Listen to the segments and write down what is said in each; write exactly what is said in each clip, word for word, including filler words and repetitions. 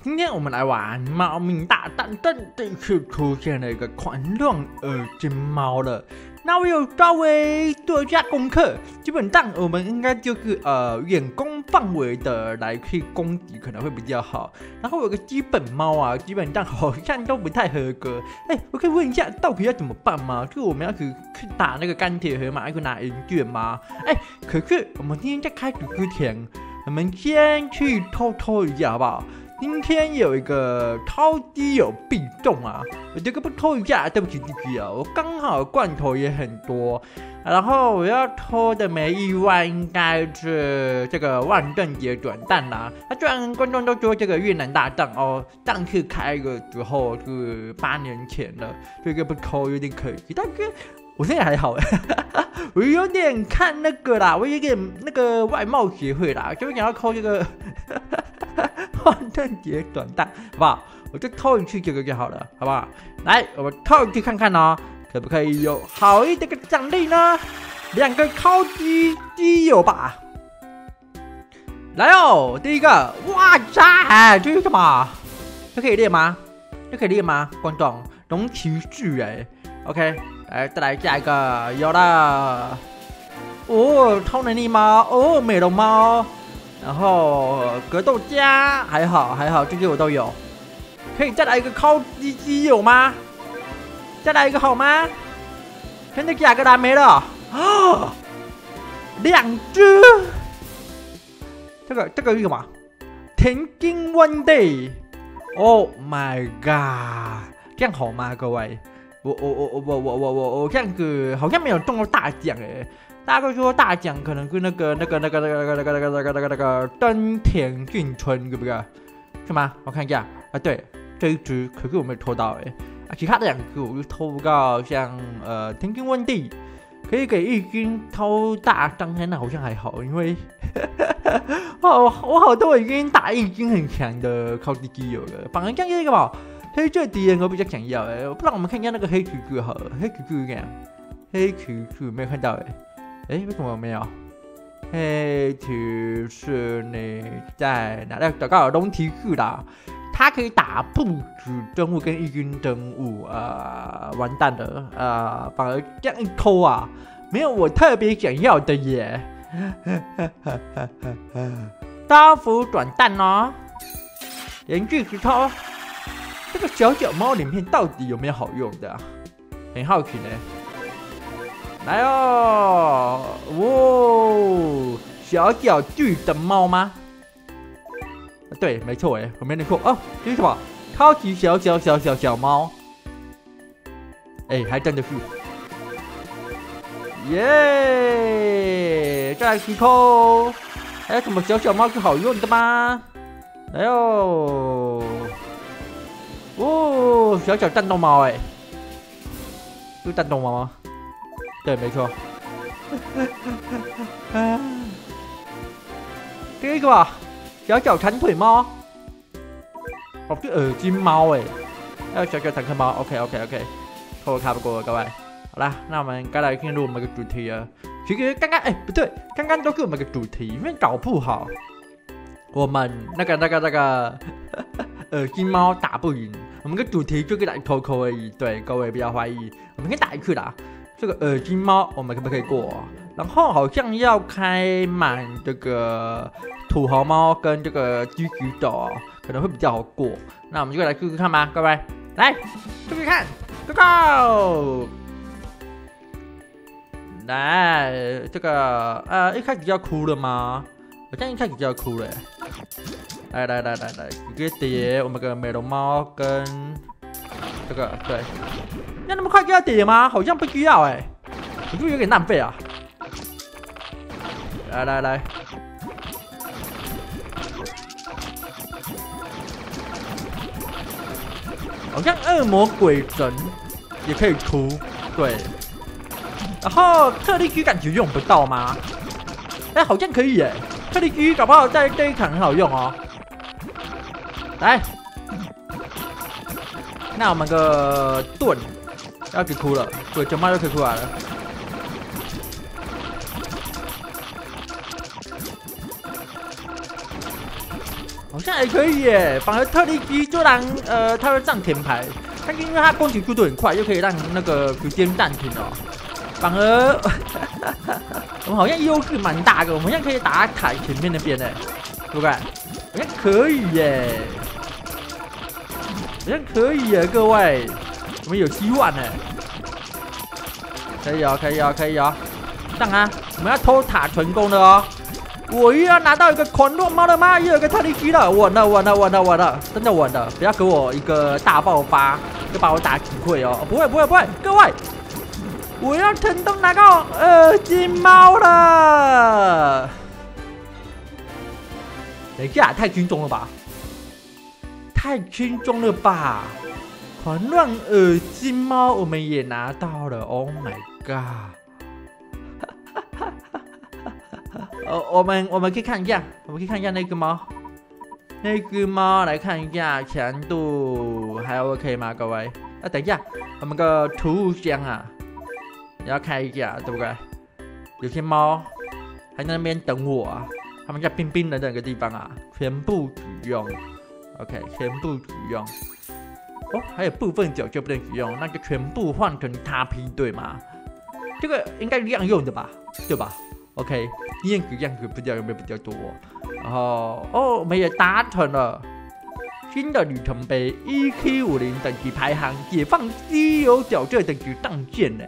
今天我们来玩猫命大战，这次出现了一个狂乱恶心猫了。那我有稍微做一下功课，基本上我们应该就是呃远攻范围的来去攻击可能会比较好。然后有个基本猫啊，基本上好像都不太合格。哎、欸，我可以问一下，到底要怎么办吗？就我们要去去打那个钢铁河马，要拿银券吗？哎、欸，可是我们今天在开始之前，我们先去偷偷一下好不好？ 今天有一个超级有必中啊！我这个不偷一下，对不起自己啊！我刚好罐头也很多，然后我要偷的没意外应该是这个万圣节转蛋啦。啊，虽然观众都说这个越南大战哦，上次开的时候是八年前了，这个不偷有点可惜，但是我现在还好。我有点看那个啦，我有点那个外貌协会啦，就是想要抠这个万圣节短蛋，好不好？我就偷一次这个就好了，好不好？来，我们偷一次看看哦，可不可以有好一点的奖励呢？两个超级基友吧。来哦，第一个，哇塞，这是什么？这可以练吗？这可以练吗？观众，龙骑士哎 ，OK。 哎，再来下一个，有了！哦，超能力猫，哦，美容猫，然后格斗家，还好还好，这些我都有。可以再来一个超级基友吗？再来一个好吗？真的假的啦？没了啊！两只，这个这个是什么？田径 One Day，Oh my God， 这样好吗，各位？ 我我我我我我我我这样子好像没有中过大奖哎，大家都说大奖可能是那个那个那个那个那个那个那个那个那个登田俊春，对不对？是吗？我看一下啊，对，这一只可是我没有抽到哎，啊，其他的两只我就抽不到，像呃田径问题可以给一军抽大伤害，那好像还好，因为我我好多已经打一军很强的靠地基友了，反而这样一个吧。 黑色敌人我比较想要哎，不然我们看一下那个黑橘橘好了，黑橘橘这样，黑橘橘没有看到哎，哎为什么没有？黑橘是你在哪里找到龙骑士啦？它可以打不止生物跟异军生物啊、呃，完蛋了啊、呃！反而这样一抠啊，没有我特别想要的耶。刀斧转蛋哦，连续石头。 这个小脚猫鳞片到底有没有好用的、啊？很好奇呢。来哦，哦，小脚巨的猫吗？啊、对，没错哎，我没念错哦。这是什么？超级小脚小小小猫。哎，还真的是。耶！再来一口。还有什么小小猫是好用的吗？来哦。 哦，小小战斗猫哎，是战斗猫吗？对，没错。啊、这个吧，小小长腿猫，哦，是耳金猫哎，还有小小坦克猫。OK OK OK， 扣我卡不过了，各位。好啦，那我们该来进入我们的主题了。其实刚刚哎不对，刚刚都是我们的主题，因为搞不好我们那个那个那个。呃，金猫打不赢，我们个主题就是来偷扣而已。对，各位不要怀疑，我们可以打一次啦。这个耳金猫我们可不可以过？然后好像要开满这个土豪猫跟这个狙击手，可能会比较好过。那我们就来试试看吧，各位，来试试看 ，Go Go！ 来，这个呃，一开始就要哭了吗？好像一开始就要哭了。 来来来来来，直接叠我们个美容猫跟这个对，要那么快就要叠吗？好像不需要哎、欸，我觉得有点浪费啊。来来来，好像恶魔鬼神也可以出对，然后特力狙感觉用不到吗？哎、欸，好像可以哎、欸，特力狙搞不好在这一场很好用哦。 来，那我们个盾要给哭了，对，小猫又可以出来了。哦，好像还可以耶。反而特力机就让呃，它会暂停牌，它因为它攻击速度很快，又可以让那个时间暂停哦。反而我们好像优势蛮大的，我们现在可以打凯前面那边呢，对不对？好像可以耶，好像可以耶，各位，我们有希望呢。可以哦，可以哦，可以哦。 上啊！我们要偷塔成功的哦！我又要拿到一个狂怒猫的妈，又有一个特力机了，稳了，稳了，稳了，稳了，真的稳了！不要给我一个大爆发，就把我打击溃哦！不会，不会，不会，各位，我要成功拿到二金猫了！等一下，太轻松了吧？太轻松了吧？狂怒二金猫我们也拿到了 ！Oh my god！ 哦，我们我们可以看一下，我们可以看一下那个猫，那个猫来看一下强度还 OK 吗？各位，啊，等一下，我们的储物箱啊，也要看一下，对不对？有些猫还在那边等我啊，他们在冰冰冷冷的地方啊，全部使用 ，OK， 全部使用。哦，还有部分酒就不能使用，那就全部换成塔皮，对吗？这个应该是量用的吧，对吧？ OK， 样子样子不知道有没有比较多、哦，然后哦，我们也达成了新的里程碑 ，E Q 五十 等级排行，解放稀有角色等级上线呢。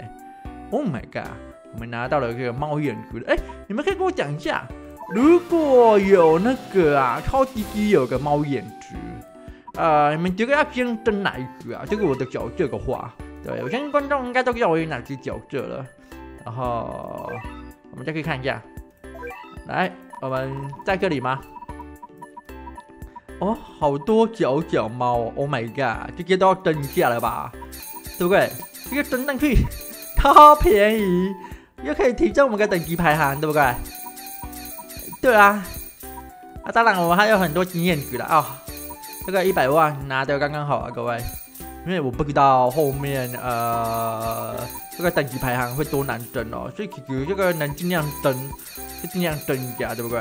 Oh my god， 我们拿到了这个猫眼珠的，哎，你们可以跟我讲一下，如果有那个啊超级稀有的猫眼珠，呃，你们觉得要先争哪一只啊？这个我的角色的话，对，我相信观众应该都知道我有哪只角色了，然后。 我们再可以看一下，来，我们在这里吗？哦，好多角角猫 ，Oh my god， 这些都要争下了吧，对不对？这个争上去超便宜，又可以提升我们的等级排行，对不对？对啊，啊，当然我们还有很多经验值了啊，这个一百万拿的刚刚好啊，各位，因为我不知道后面呃。 这个等级排行会多难争哦，所以其实这个能尽量争就尽量争一下，对不对？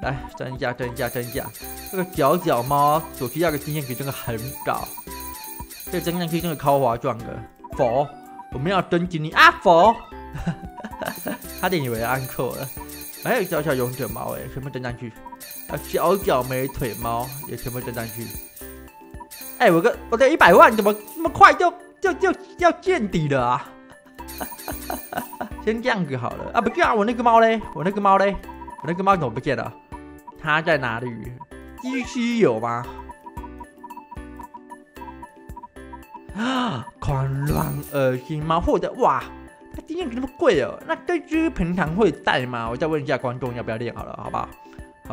来争一下，争一下，争一下。这个角角猫所需要的经验值真的很高，这争上去真的超划算的。佛，我们要争经验啊！佛，差点以为安扣了。还有小小勇者猫哎，全部争上去。啊，小角美腿猫也全部争上去。哎，我个我的一百万怎么那么快就？ 就就要见底了啊！先这样子好了啊！不对啊，我那个猫嘞，我那个猫嘞，我那个猫怎么不见了？它在哪里？必须有吗？啊！狂乱恶心猫获得哇！它经验值那么贵哦，那这只平常会带吗？我再问一下观众要不要练好了，好不好？好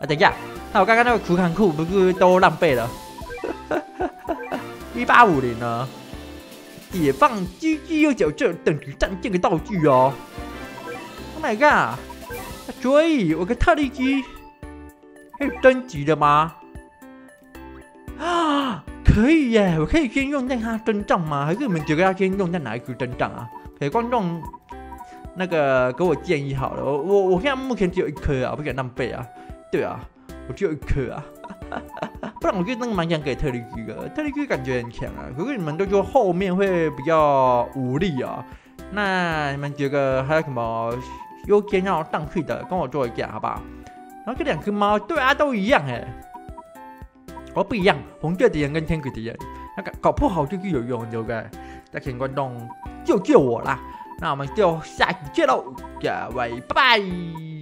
啊、等一下，那我刚刚那个储藏库不是都浪费了？一八五零呢？解放狙击右脚这等级战舰的道具哦 ！Oh my god！ 所以我跟特力机可以升级的吗？啊，可以耶！我可以先用在它身上吗？还是你们觉得要先用在哪一只身上啊？给观众那个给我建议好了。我我我现在目前只有一颗啊，不敢浪费啊。 对啊，我只有一颗啊，不然我觉得那个蛮想给特力机的，特力机感觉很强啊。可是你们都说后面会比较无力啊，那你们觉得还有什么优先要上去的，跟我做一下好不好？然后这两只猫，对啊，都一样哎、欸，哦不一样，红色敌人跟天使敌人，那搞搞不好就是有用，对不对？再请观众救救我啦！那我们就下期见喽，各位，拜拜。